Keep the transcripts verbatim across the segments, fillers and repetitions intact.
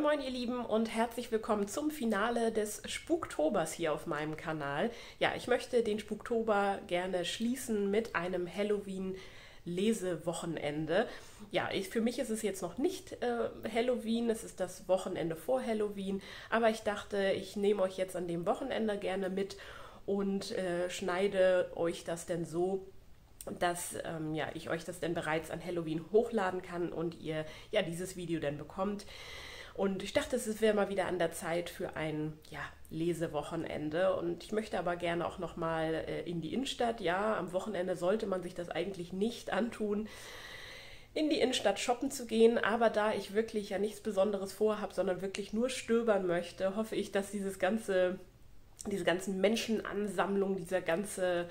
Moin Moin ihr Lieben und herzlich willkommen zum Finale des Spuktobers hier auf meinem Kanal. Ja, ich möchte den Spuktober gerne schließen mit einem Halloween-Lesewochenende. Ja, ich, für mich ist es jetzt noch nicht äh, Halloween, es ist das Wochenende vor Halloween, aber ich dachte, ich nehme euch jetzt an dem Wochenende gerne mit und äh, schneide euch das denn so, dass ähm, ja, ich euch das dann bereits an Halloween hochladen kann und ihr ja dieses Video dann bekommt. Und ich dachte, es wäre mal wieder an der Zeit für ein ja, Lesewochenende. Und ich möchte aber gerne auch nochmal äh, in die Innenstadt. Ja, am Wochenende sollte man sich das eigentlich nicht antun, in die Innenstadt shoppen zu gehen, aber da ich wirklich ja nichts Besonderes vorhabe, sondern wirklich nur stöbern möchte, hoffe ich, dass dieses ganze, diese ganzen Menschenansammlungen, dieser ganze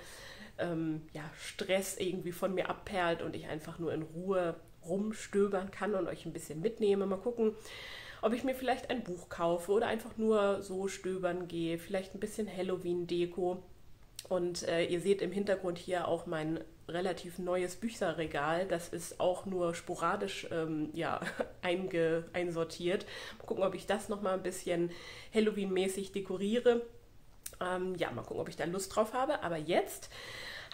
Ja, Stress irgendwie von mir abperlt und ich einfach nur in Ruhe rumstöbern kann und euch ein bisschen mitnehme. Mal gucken, ob ich mir vielleicht ein Buch kaufe oder einfach nur so stöbern gehe, vielleicht ein bisschen Halloween-Deko. Und äh, ihr seht im Hintergrund hier auch mein relativ neues Bücherregal. Das ist auch nur sporadisch ähm, ja, einge einsortiert. Mal gucken, ob ich das nochmal ein bisschen Halloween-mäßig dekoriere. Ähm, ja, mal gucken, ob ich da Lust drauf habe. Aber jetzt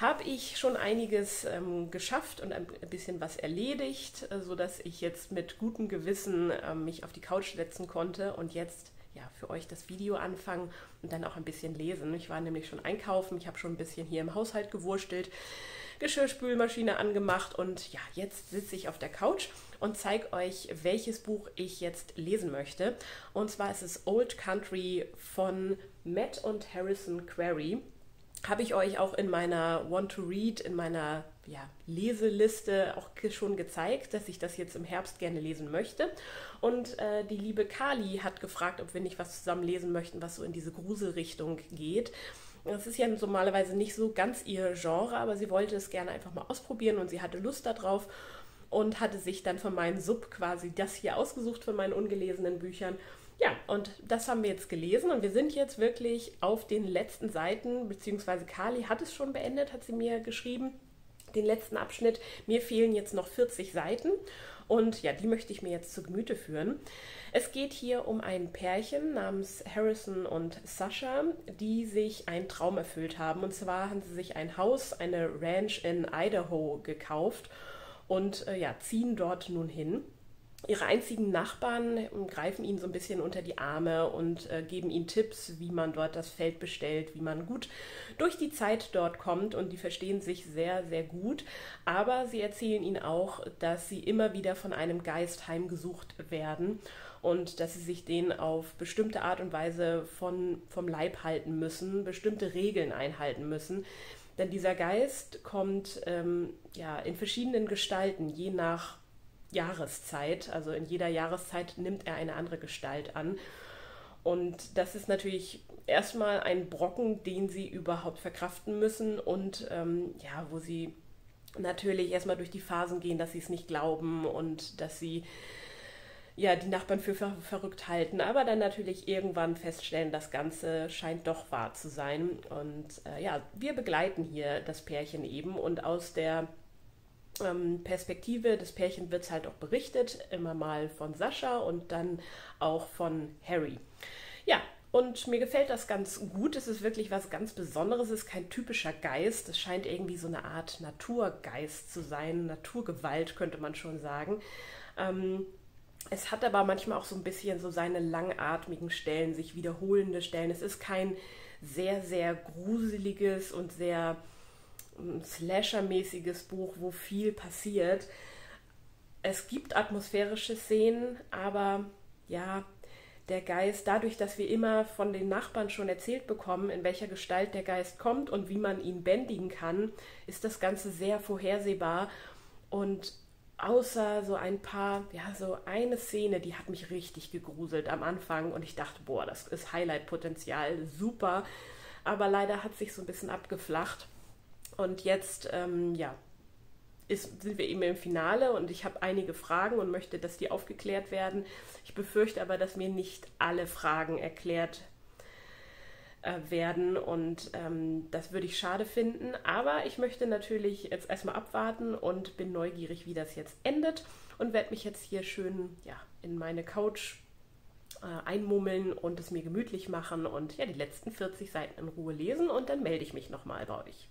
habe ich schon einiges ähm, geschafft und ein bisschen was erledigt, äh, sodass ich jetzt mit gutem Gewissen äh, mich auf die Couch setzen konnte und jetzt ja, für euch das Video anfangen und dann auch ein bisschen lesen. Ich war nämlich schon einkaufen, ich habe schon ein bisschen hier im Haushalt gewurstelt, Geschirrspülmaschine angemacht und ja, jetzt sitze ich auf der Couch und zeige euch, welches Buch ich jetzt lesen möchte. Und zwar ist es Old Country von Matt und Harrison Query. Habe ich euch auch in meiner Want to Read, in meiner ja, Leseliste auch schon gezeigt, dass ich das jetzt im Herbst gerne lesen möchte. Und äh, die liebe Kali hat gefragt, ob wir nicht was zusammen lesen möchten, was so in diese Gruselrichtung geht. Das ist ja normalerweise nicht so ganz ihr Genre, aber sie wollte es gerne einfach mal ausprobieren und sie hatte Lust darauf und hatte sich dann von meinem Sub quasi das hier ausgesucht von meinen ungelesenen Büchern. Ja, und das haben wir jetzt gelesen und wir sind jetzt wirklich auf den letzten Seiten, beziehungsweise Kali hat es schon beendet, hat sie mir geschrieben, den letzten Abschnitt. Mir fehlen jetzt noch vierzig Seiten und ja, die möchte ich mir jetzt zu Gemüte führen. Es geht hier um ein Pärchen namens Harrison und Sascha, die sich einen Traum erfüllt haben. Und zwar haben sie sich ein Haus, eine Ranch in Idaho gekauft und äh, ja, ziehen dort nun hin. Ihre einzigen Nachbarn greifen ihnen so ein bisschen unter die Arme und äh, geben ihnen Tipps, wie man dort das Feld bestellt, wie man gut durch die Zeit dort kommt. Und die verstehen sich sehr, sehr gut. Aber sie erzählen ihnen auch, dass sie immer wieder von einem Geist heimgesucht werden und dass sie sich den auf bestimmte Art und Weise von, vom Leib halten müssen, bestimmte Regeln einhalten müssen. Denn dieser Geist kommt ähm, ja, in verschiedenen Gestalten, je nach Jahreszeit, also in jeder Jahreszeit nimmt er eine andere Gestalt an. Und das ist natürlich erstmal ein Brocken, den sie überhaupt verkraften müssen und ähm, ja, wo sie natürlich erstmal durch die Phasen gehen, dass sie es nicht glauben und dass sie ja die Nachbarn für ver verrückt halten, aber dann natürlich irgendwann feststellen, das Ganze scheint doch wahr zu sein. Und äh, ja, wir begleiten hier das Pärchen eben und aus der Perspektive des Pärchens wird es halt auch berichtet, immer mal von Sascha und dann auch von Harry. Ja, und mir gefällt das ganz gut. Es ist wirklich was ganz Besonderes. Es ist kein typischer Geist. Es scheint irgendwie so eine Art Naturgeist zu sein. Naturgewalt könnte man schon sagen. Ähm, es hat aber manchmal auch so ein bisschen so seine langatmigen Stellen, sich wiederholende Stellen. Es ist kein sehr, sehr gruseliges und sehr ein Slasher-mäßiges Buch, wo viel passiert. Es gibt atmosphärische Szenen, aber ja, der Geist, dadurch, dass wir immer von den Nachbarn schon erzählt bekommen, in welcher Gestalt der Geist kommt und wie man ihn bändigen kann, ist das Ganze sehr vorhersehbar. Und außer so ein paar, ja, so eine Szene, die hat mich richtig gegruselt am Anfang und ich dachte, boah, das ist Highlight-Potenzial, super. Aber leider hat sich so ein bisschen abgeflacht. Und jetzt ähm, ja, ist, sind wir eben im Finale und ich habe einige Fragen und möchte, dass die aufgeklärt werden. Ich befürchte aber, dass mir nicht alle Fragen erklärt äh, werden und ähm, das würde ich schade finden. Aber ich möchte natürlich jetzt erstmal abwarten und bin neugierig, wie das jetzt endet und werde mich jetzt hier schön ja, in meine Couch äh, einmummeln und es mir gemütlich machen und ja, die letzten vierzig Seiten in Ruhe lesen und dann melde ich mich nochmal bei euch.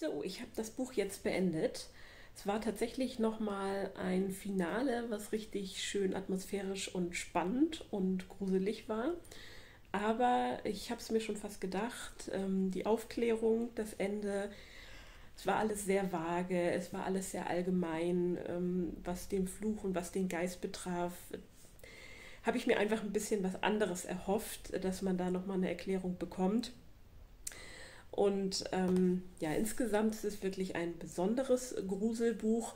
So, ich habe das Buch jetzt beendet. Es war tatsächlich nochmal ein Finale, was richtig schön atmosphärisch und spannend und gruselig war. Aber ich habe es mir schon fast gedacht, die Aufklärung, das Ende, es war alles sehr vage, es war alles sehr allgemein, was den Fluch und was den Geist betraf. Habe ich mir einfach ein bisschen was anderes erhofft, dass man da nochmal eine Erklärung bekommt. Und ähm, ja, insgesamt ist es wirklich ein besonderes Gruselbuch.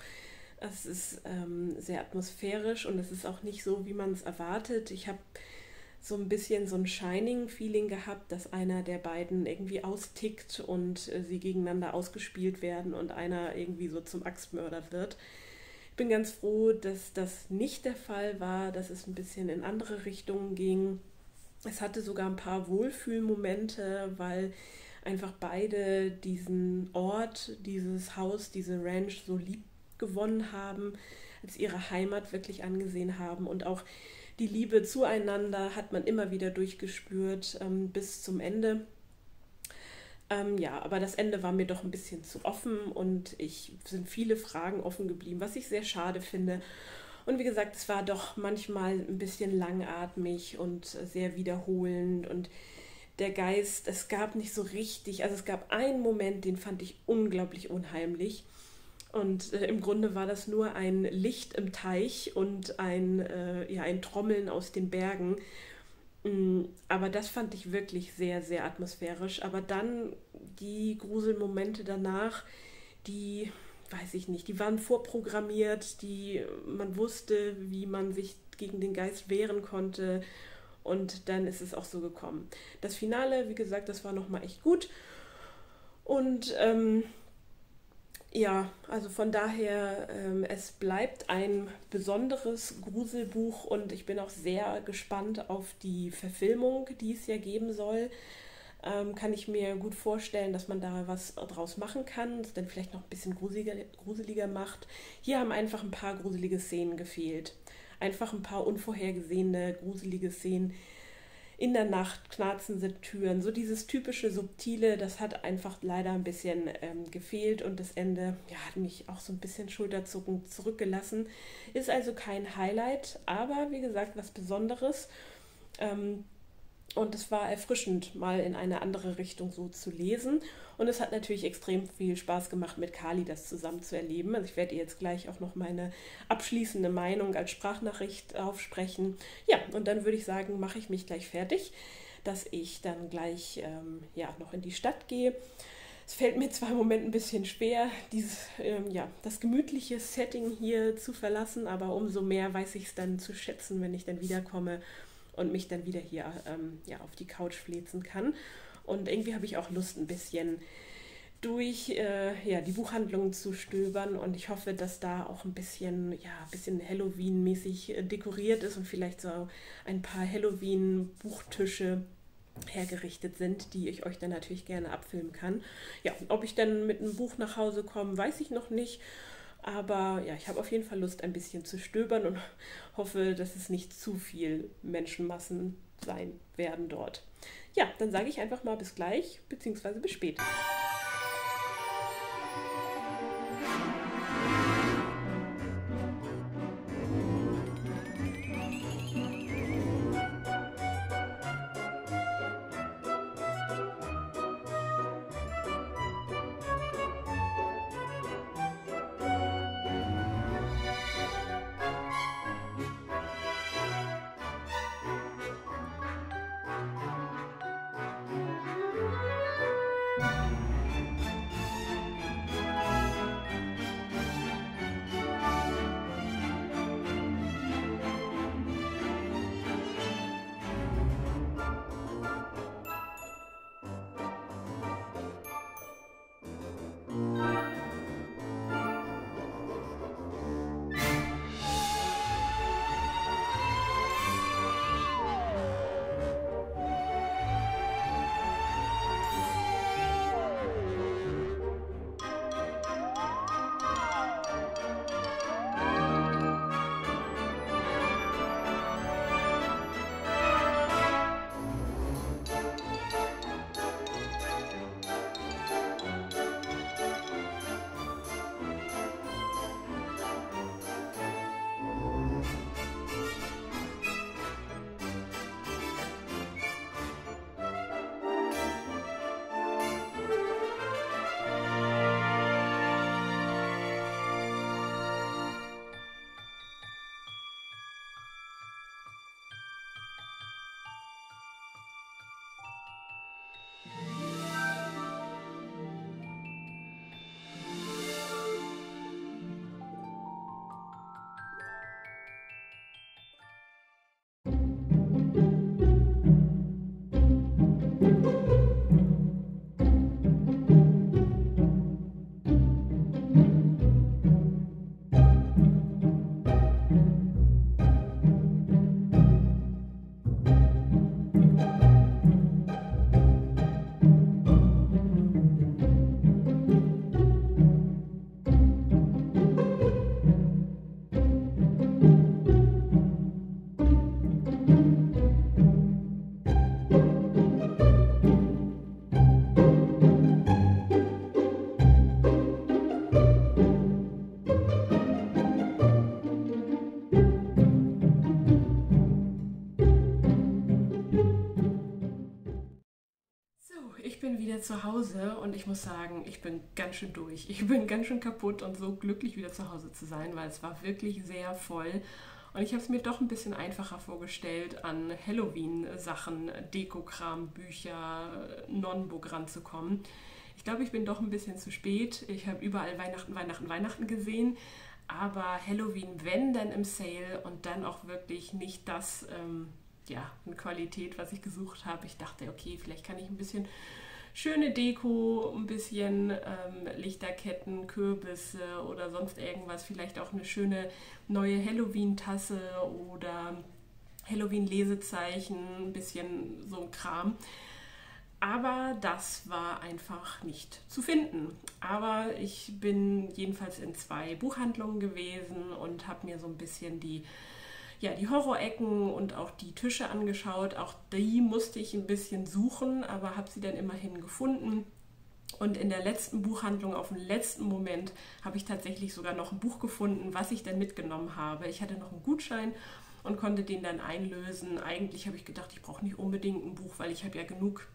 Es ist ähm, sehr atmosphärisch und es ist auch nicht so, wie man es erwartet. Ich habe so ein bisschen so ein Shining-Feeling gehabt, dass einer der beiden irgendwie austickt und äh, sie gegeneinander ausgespielt werden und einer irgendwie so zum Axtmörder wird. Ich bin ganz froh, dass das nicht der Fall war, dass es ein bisschen in andere Richtungen ging. Es hatte sogar ein paar Wohlfühlmomente, weil einfach beide diesen Ort, dieses Haus, diese Ranch so lieb gewonnen haben, als ihre Heimat wirklich angesehen haben. Und auch die Liebe zueinander hat man immer wieder durchgespürt ähm, bis zum Ende. Ähm, ja, aber das Ende war mir doch ein bisschen zu offen und ich sind viele Fragen offen geblieben, was ich sehr schade finde. Und wie gesagt, es war doch manchmal ein bisschen langatmig und sehr wiederholend und der Geist, es gab nicht so richtig, also es gab einen Moment, den fand ich unglaublich unheimlich und äh, im Grunde war das nur ein Licht im Teich und ein, äh, ja, ein Trommeln aus den Bergen, mm, aber das fand ich wirklich sehr, sehr atmosphärisch, aber dann die Gruselmomente danach, die, weiß ich nicht, die waren vorprogrammiert, die, man wusste, wie man sich gegen den Geist wehren konnte. Und dann ist es auch so gekommen. Das Finale, wie gesagt, das war nochmal echt gut. Und ähm, ja, also von daher, ähm, es bleibt ein besonderes Gruselbuch und ich bin auch sehr gespannt auf die Verfilmung, die es ja geben soll. Ähm, kann ich mir gut vorstellen, dass man da was draus machen kann, es dann vielleicht noch ein bisschen gruseliger, gruseliger macht. Hier haben einfach ein paar gruselige Szenen gefehlt. Einfach ein paar unvorhergesehene, gruselige Szenen. In der Nacht knarzende Türen, so dieses typische Subtile, das hat einfach leider ein bisschen ähm, gefehlt und das Ende ja, hat mich auch so ein bisschen schulterzuckend zurückgelassen. Ist also kein Highlight, aber wie gesagt, was Besonderes. Ähm, und es war erfrischend, mal in eine andere Richtung so zu lesen. Und es hat natürlich extrem viel Spaß gemacht, mit Kali das zusammen zu erleben. Also ich werde ihr jetzt gleich auch noch meine abschließende Meinung als Sprachnachricht aufsprechen. Ja, und dann würde ich sagen, mache ich mich gleich fertig, dass ich dann gleich ähm, ja, noch in die Stadt gehe. Es fällt mir zwar im Moment ein bisschen schwer, dieses, ähm, ja, das gemütliche Setting hier zu verlassen, aber umso mehr weiß ich es dann zu schätzen, wenn ich dann wiederkomme und mich dann wieder hier ähm, ja, auf die Couch fläzen kann. Und irgendwie habe ich auch Lust, ein bisschen durch äh, ja, die Buchhandlung zu stöbern. Und ich hoffe, dass da auch ein bisschen, ja, ein bisschen Halloween-mäßig äh, dekoriert ist und vielleicht so ein paar Halloween-Buchtische hergerichtet sind, die ich euch dann natürlich gerne abfilmen kann. Ja, ob ich dann mit einem Buch nach Hause komme, weiß ich noch nicht. Aber ja, ich habe auf jeden Fall Lust, ein bisschen zu stöbern und hoffe, dass es nicht zu viel Menschenmassen sein werden dort. Ja, dann sage ich einfach mal bis gleich, beziehungsweise bis später. zu Hause und ich muss sagen, ich bin ganz schön durch. Ich bin ganz schön kaputt und so glücklich, wieder zu Hause zu sein, weil es war wirklich sehr voll. Und ich habe es mir doch ein bisschen einfacher vorgestellt, an Halloween-Sachen, Dekokram, Bücher, Nonbook ranzukommen. Ich glaube, ich bin doch ein bisschen zu spät. Ich habe überall Weihnachten, Weihnachten, Weihnachten gesehen. Aber Halloween, wenn, dann im Sale und dann auch wirklich nicht das, ähm, ja, in Qualität, was ich gesucht habe. Ich dachte, okay, vielleicht kann ich ein bisschen schöne Deko, ein bisschen ähm, Lichterketten, Kürbisse oder sonst irgendwas. Vielleicht auch eine schöne neue Halloween-Tasse oder Halloween-Lesezeichen, ein bisschen so Kram. Aber das war einfach nicht zu finden. Aber ich bin jedenfalls in zwei Buchhandlungen gewesen und habe mir so ein bisschen die, ja, die Horrorecken und auch die Tische angeschaut. Auch die musste ich ein bisschen suchen, aber habe sie dann immerhin gefunden. Und in der letzten Buchhandlung, auf den letzten Moment, habe ich tatsächlich sogar noch ein Buch gefunden, was ich dann mitgenommen habe. Ich hatte noch einen Gutschein und konnte den dann einlösen. Eigentlich habe ich gedacht, ich brauche nicht unbedingt ein Buch, weil ich habe ja genug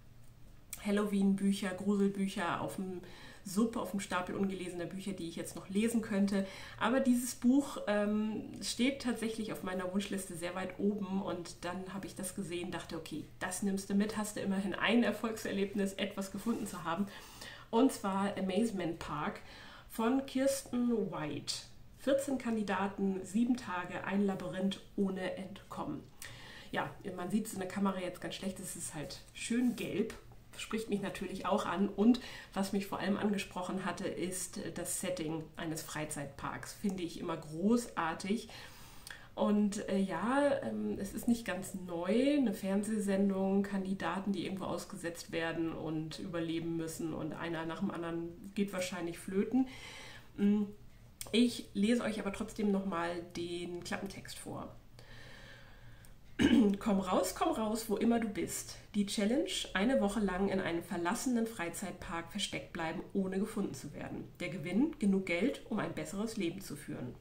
Halloween-Bücher, Gruselbücher auf dem Sub, auf dem Stapel ungelesener Bücher, die ich jetzt noch lesen könnte. Aber dieses Buch ähm, steht tatsächlich auf meiner Wunschliste sehr weit oben und dann habe ich das gesehen, dachte, okay, das nimmst du mit, hast du immerhin ein Erfolgserlebnis, etwas gefunden zu haben. Und zwar Amazement Park von Kirsten White. vierzehn Kandidaten, sieben Tage, ein Labyrinth ohne Entkommen. Ja, man sieht es in der Kamera jetzt ganz schlecht, es ist halt schön gelb. Spricht mich natürlich auch an und was mich vor allem angesprochen hatte, ist das Setting eines Freizeitparks. Finde ich immer großartig und äh, ja, ähm, es ist nicht ganz neu, eine Fernsehsendung, Kandidaten, die irgendwo ausgesetzt werden und überleben müssen und einer nach dem anderen geht wahrscheinlich flöten. Ich lese euch aber trotzdem nochmal den Klappentext vor. Komm raus, komm raus, wo immer du bist. Die Challenge, eine Woche lang in einem verlassenen Freizeitpark versteckt bleiben, ohne gefunden zu werden. Der Gewinn, genug Geld, um ein besseres Leben zu führen.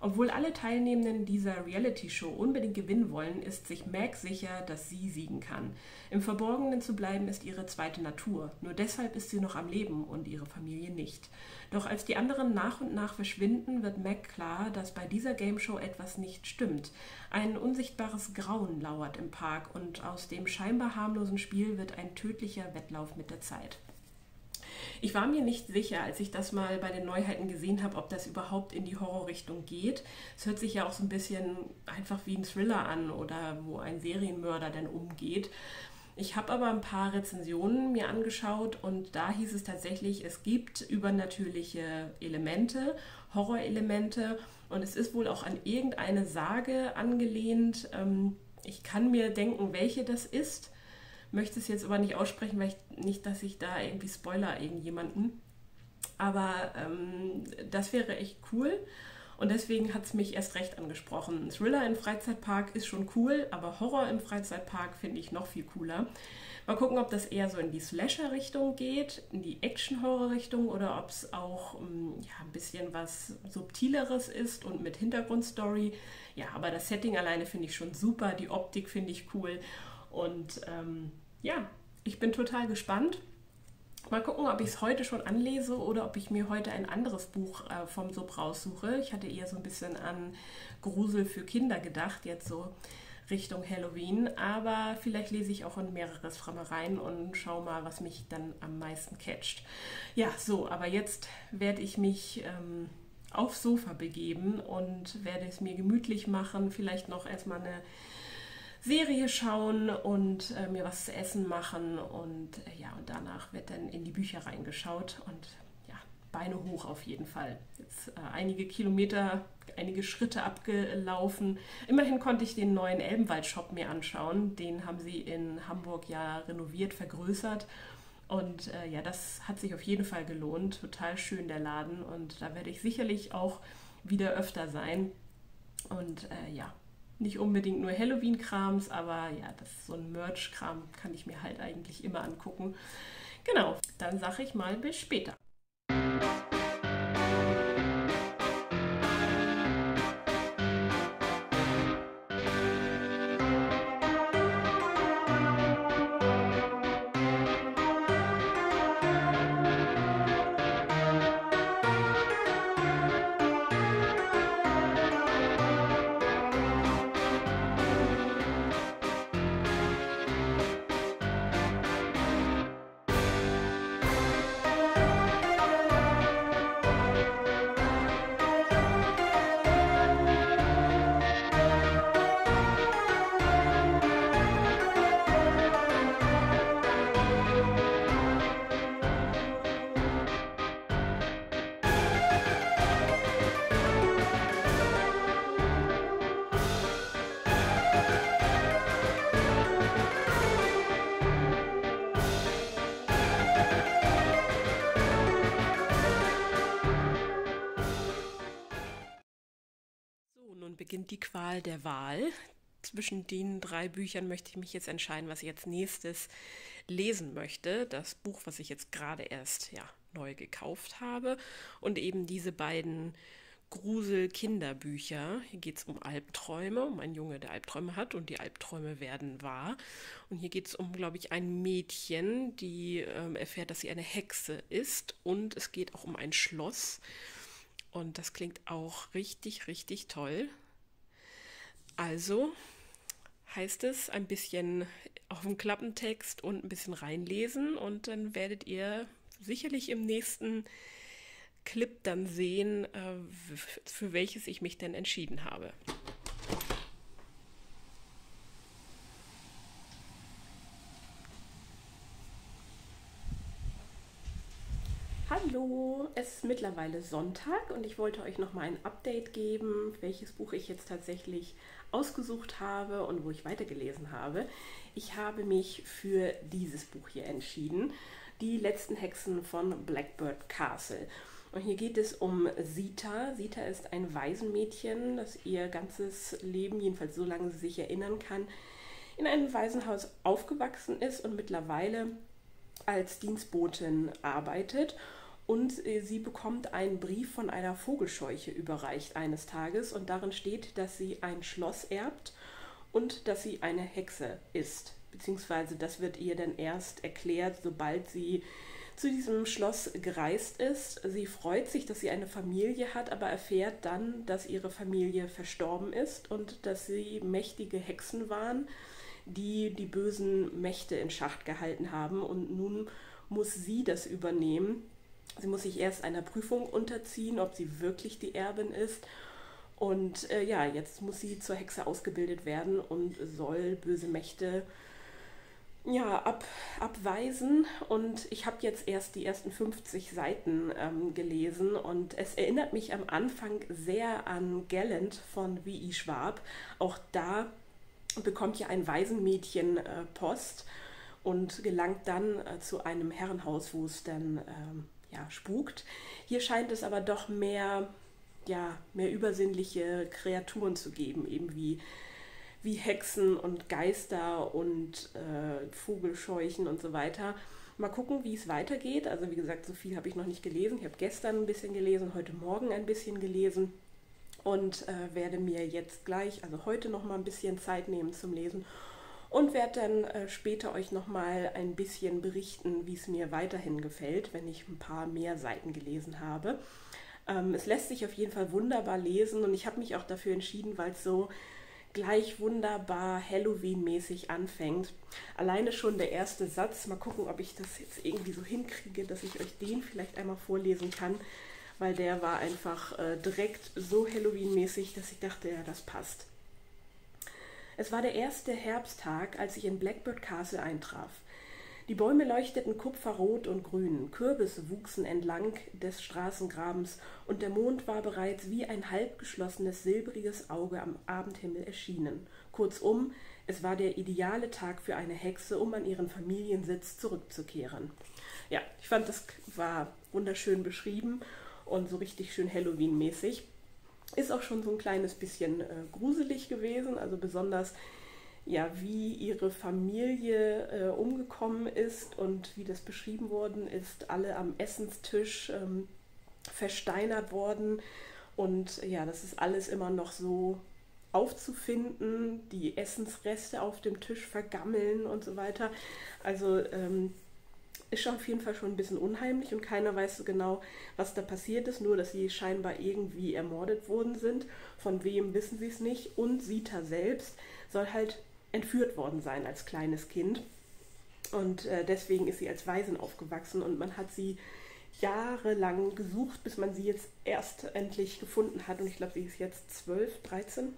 Obwohl alle Teilnehmenden dieser Reality-Show unbedingt gewinnen wollen, ist sich Meg sicher, dass sie siegen kann. Im Verborgenen zu bleiben ist ihre zweite Natur. Nur deshalb ist sie noch am Leben und ihre Familie nicht. Doch als die anderen nach und nach verschwinden, wird Meg klar, dass bei dieser Gameshow etwas nicht stimmt. Ein unsichtbares Grauen lauert im Park und aus dem scheinbar harmlosen Spiel wird ein tödlicher Wettlauf mit der Zeit. Ich war mir nicht sicher, als ich das mal bei den Neuheiten gesehen habe, ob das überhaupt in die Horrorrichtung geht. Es hört sich ja auch so ein bisschen einfach wie ein Thriller an oder wo ein Serienmörder dann umgeht. Ich habe aber ein paar Rezensionen mir angeschaut und da hieß es tatsächlich, es gibt übernatürliche Elemente, Horrorelemente und es ist wohl auch an irgendeine Sage angelehnt. Ich kann mir denken, welche das ist. Möchte es jetzt aber nicht aussprechen, weil ich nicht, dass ich da irgendwie spoiler irgendjemanden. Aber ähm, das wäre echt cool und deswegen hat es mich erst recht angesprochen. Ein Thriller im Freizeitpark ist schon cool, aber Horror im Freizeitpark finde ich noch viel cooler. Mal gucken, ob das eher so in die Slasher-Richtung geht, in die Action-Horror-Richtung oder ob es auch ähm, ja, ein bisschen was Subtileres ist und mit Hintergrundstory. Ja, aber das Setting alleine finde ich schon super, die Optik finde ich cool. Und ähm, ja, ich bin total gespannt. Mal gucken, ob ich es heute schon anlese oder ob ich mir heute ein anderes Buch äh, vom Sub raussuche. Ich hatte eher so ein bisschen an Grusel für Kinder gedacht, jetzt so Richtung Halloween. Aber vielleicht lese ich auch in mehreres von mir rein und schaue mal, was mich dann am meisten catcht. Ja, so, aber jetzt werde ich mich ähm, aufs Sofa begeben und werde es mir gemütlich machen. Vielleicht noch erstmal eine Serie schauen und äh, mir was zu essen machen und äh, ja, und danach wird dann in die Bücher reingeschaut und ja, Beine hoch auf jeden Fall. Jetzt äh, einige Kilometer, einige Schritte abgelaufen. Immerhin konnte ich den neuen Elbenwald-Shop mir anschauen. Den haben sie in Hamburg ja renoviert, vergrößert und äh, ja, das hat sich auf jeden Fall gelohnt. Total schön der Laden und da werde ich sicherlich auch wieder öfter sein und äh, ja. Nicht unbedingt nur Halloween-Krams, aber ja, das ist so ein Merch-Kram, kann ich mir halt eigentlich immer angucken. Genau, dann sage ich mal bis später. beginnt die Qual der Wahl. Zwischen den drei Büchern möchte ich mich jetzt entscheiden, was ich als nächstes lesen möchte. Das Buch, was ich jetzt gerade erst ja, neu gekauft habe, und eben diese beiden Grusel-Kinderbücher. Hier geht es um Albträume, um einen Junge, der Albträume hat, und die Albträume werden wahr. Und hier geht es um, glaube ich, ein Mädchen, die ähm, erfährt, dass sie eine Hexe ist, und es geht auch um ein Schloss. Und das klingt auch richtig, richtig toll. Also heißt es, ein bisschen auf den Klappentext und ein bisschen reinlesen, und dann werdet ihr sicherlich im nächsten Clip dann sehen, für welches ich mich denn entschieden habe. Hallo, es ist mittlerweile Sonntag und ich wollte euch nochmal ein Update geben, welches Buch ich jetzt tatsächlich ausgesucht habe und wo ich weitergelesen habe. Ich habe mich für dieses Buch hier entschieden, Die letzten Hexen von Blackbird Castle. Und hier geht es um Sita. Sita ist ein Waisenmädchen, das ihr ganzes Leben, jedenfalls so lange sie sich erinnern kann, in einem Waisenhaus aufgewachsen ist und mittlerweile als Dienstbotin arbeitet. Und sie bekommt einen Brief von einer Vogelscheuche überreicht eines Tages, und darin steht, dass sie ein Schloss erbt und dass sie eine Hexe ist. Beziehungsweise das wird ihr dann erst erklärt, sobald sie zu diesem Schloss gereist ist. Sie freut sich, dass sie eine Familie hat, aber erfährt dann, dass ihre Familie verstorben ist und dass sie mächtige Hexen waren, die die bösen Mächte in Schach gehalten haben, und nun muss sie das übernehmen. Sie muss sich erst einer Prüfung unterziehen, ob sie wirklich die Erbin ist, und äh, ja, jetzt muss sie zur Hexe ausgebildet werden und soll böse Mächte ja, ab, abweisen. Und ich habe jetzt erst die ersten fünfzig Seiten ähm, gelesen, und es erinnert mich am Anfang sehr an Gallant von V I Schwab. Auch da bekommt ja ein Waisenmädchen äh, Post und gelangt dann äh, zu einem Herrenhaus, wo es dann ähm, ja, spukt. Hier scheint es aber doch mehr, ja, mehr übersinnliche Kreaturen zu geben, eben wie wie Hexen und Geister und äh, Vogelscheuchen und so weiter. Mal gucken, wie es weitergeht. Also wie gesagt, so viel habe ich noch nicht gelesen. Ich habe gestern ein bisschen gelesen, heute Morgen ein bisschen gelesen und äh, werde mir jetzt gleich, also heute noch mal ein bisschen Zeit nehmen zum Lesen und werde dann äh, später euch noch mal ein bisschen berichten, wie es mir weiterhin gefällt, wenn ich ein paar mehr Seiten gelesen habe. Ähm, es lässt sich auf jeden Fall wunderbar lesen, und ich habe mich auch dafür entschieden, weil es so gleich wunderbar Halloween-mäßig anfängt. Alleine schon der erste Satz, mal gucken, ob ich das jetzt irgendwie so hinkriege, dass ich euch den vielleicht einmal vorlesen kann, weil der war einfach äh, direkt so Halloween-mäßig, dass ich dachte, ja, das passt. Es war der erste Herbsttag, als ich in Blackbird Castle eintraf. Die Bäume leuchteten kupferrot und grün, Kürbisse wuchsen entlang des Straßengrabens, und der Mond war bereits wie ein halbgeschlossenes silbriges Auge am Abendhimmel erschienen. Kurzum, es war der ideale Tag für eine Hexe, um an ihren Familiensitz zurückzukehren. Ja, ich fand, das war wunderschön beschrieben und so richtig schön Halloween-mäßig. Ist auch schon so ein kleines bisschen äh, gruselig gewesen, also besonders ja, wie ihre Familie äh, umgekommen ist und wie das beschrieben worden ist, alle am Essenstisch ähm, versteinert worden, und ja, das ist alles immer noch so aufzufinden, die Essensreste auf dem Tisch vergammeln und so weiter. Also ähm, ist auf jeden Fall schon ein bisschen unheimlich, und keiner weiß so genau, was da passiert ist, nur dass sie scheinbar irgendwie ermordet worden sind. Von wem wissen sie es nicht, und Sita selbst soll halt entführt worden sein als kleines Kind, und äh, deswegen ist sie als Waisin aufgewachsen, und man hat sie jahrelang gesucht, bis man sie jetzt erst endlich gefunden hat, und ich glaube, sie ist jetzt zwölf, dreizehn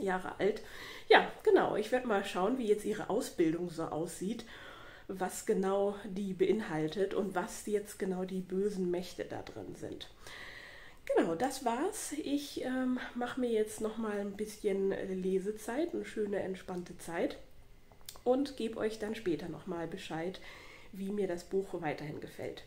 Jahre alt. Ja, genau, ich werde mal schauen, wie jetzt ihre Ausbildung so aussieht, was genau die beinhaltet und was jetzt genau die bösen Mächte da drin sind. Genau, das war's. Ich ähm, mache mir jetzt noch mal ein bisschen Lesezeit, eine schöne, entspannte Zeit, und gebe euch dann später noch mal Bescheid, wie mir das Buch weiterhin gefällt.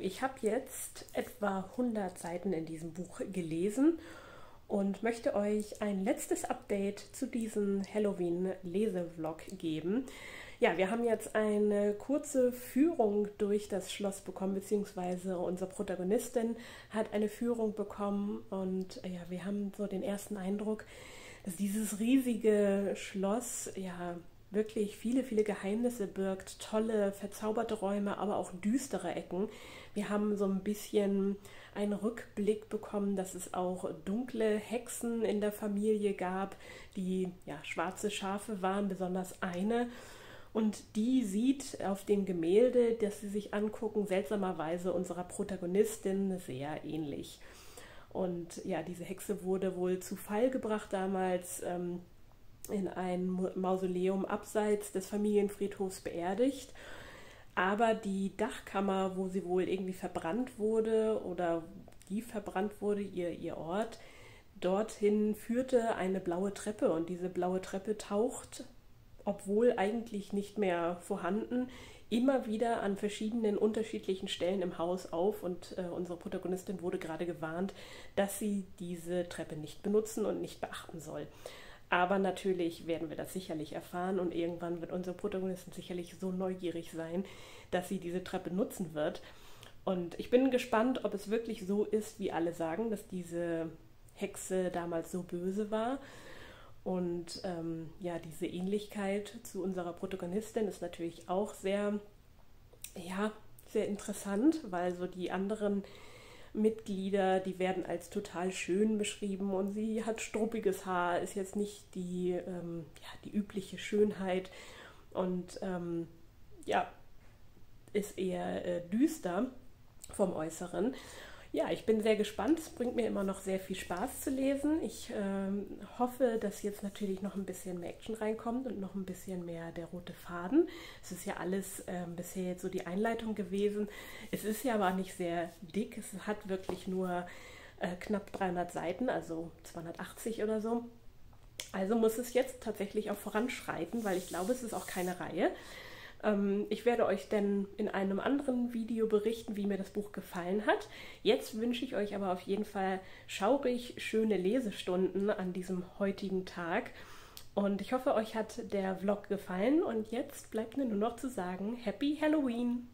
So, ich habe jetzt etwa hundert Seiten in diesem Buch gelesen und möchte euch ein letztes Update zu diesem Halloween-Lesevlog geben. Ja, wir haben jetzt eine kurze Führung durch das Schloss bekommen, beziehungsweise unsere Protagonistin hat eine Führung bekommen und ja, wir haben so den ersten Eindruck, dass dieses riesige Schloss ja wirklich viele, viele Geheimnisse birgt, tolle, verzauberte Räume, aber auch düstere Ecken. Wir haben so ein bisschen einen Rückblick bekommen, dass es auch dunkle Hexen in der Familie gab, die ja, schwarze Schafe waren, besonders eine. Und die sieht auf dem Gemälde, das sie sich angucken, seltsamerweise unserer Protagonistin sehr ähnlich. Und ja, diese Hexe wurde wohl zu Fall gebracht damals, ähm, in ein Mausoleum abseits des Familienfriedhofs beerdigt, aber die Dachkammer, wo sie wohl irgendwie verbrannt wurde oder die verbrannt wurde, ihr, ihr Ort, dorthin führte eine blaue Treppe und diese blaue Treppe taucht, obwohl eigentlich nicht mehr vorhanden, immer wieder an verschiedenen unterschiedlichen Stellen im Haus auf und äh, unsere Protagonistin wurde gerade gewarnt, dass sie diese Treppe nicht benutzen und nicht beachten soll. Aber natürlich werden wir das sicherlich erfahren und irgendwann wird unsere Protagonistin sicherlich so neugierig sein, dass sie diese Treppe nutzen wird. Und ich bin gespannt, ob es wirklich so ist, wie alle sagen, dass diese Hexe damals so böse war. Und ähm, ja, diese Ähnlichkeit zu unserer Protagonistin ist natürlich auch sehr, ja, sehr interessant, weil so die anderen Mitglieder, die werden als total schön beschrieben und sie hat struppiges Haar, ist jetzt nicht die, ähm, ja, die übliche Schönheit und ähm, ja, ist eher äh, düster vom Äußeren. Ja, ich bin sehr gespannt, es bringt mir immer noch sehr viel Spaß zu lesen. Ich ähm, hoffe, dass jetzt natürlich noch ein bisschen mehr Action reinkommt und noch ein bisschen mehr der rote Faden. Es ist ja alles ähm, bisher jetzt so die Einleitung gewesen. Es ist ja aber nicht sehr dick, es hat wirklich nur äh, knapp dreihundert Seiten, also zweihundertachtzig oder so. Also muss es jetzt tatsächlich auch voranschreiten, weil ich glaube, es ist auch keine Reihe. Ich werde euch dann in einem anderen Video berichten, wie mir das Buch gefallen hat. Jetzt wünsche ich euch aber auf jeden Fall schaurig schöne Lesestunden an diesem heutigen Tag. Und ich hoffe, euch hat der Vlog gefallen und jetzt bleibt mir nur noch zu sagen, Happy Halloween!